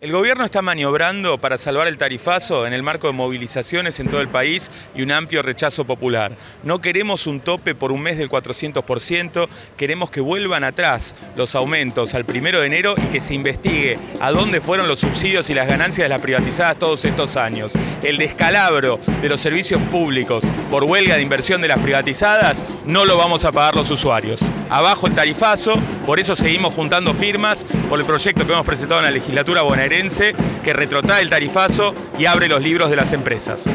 El gobierno está maniobrando para salvar el tarifazo en el marco de movilizaciones en todo el país y un amplio rechazo popular. No queremos un tope por un mes del 400%, queremos que vuelvan atrás los aumentos al 1 de enero y que se investigue a dónde fueron los subsidios y las ganancias de las privatizadas todos estos años. El descalabro de los servicios públicos por huelga de inversión de las privatizadas no lo vamos a pagar los usuarios. Abajo el tarifazo, por eso seguimos juntando firmas por el proyecto que hemos presentado en la legislatura bonaerense que retrotrae el tarifazo y abre los libros de las empresas.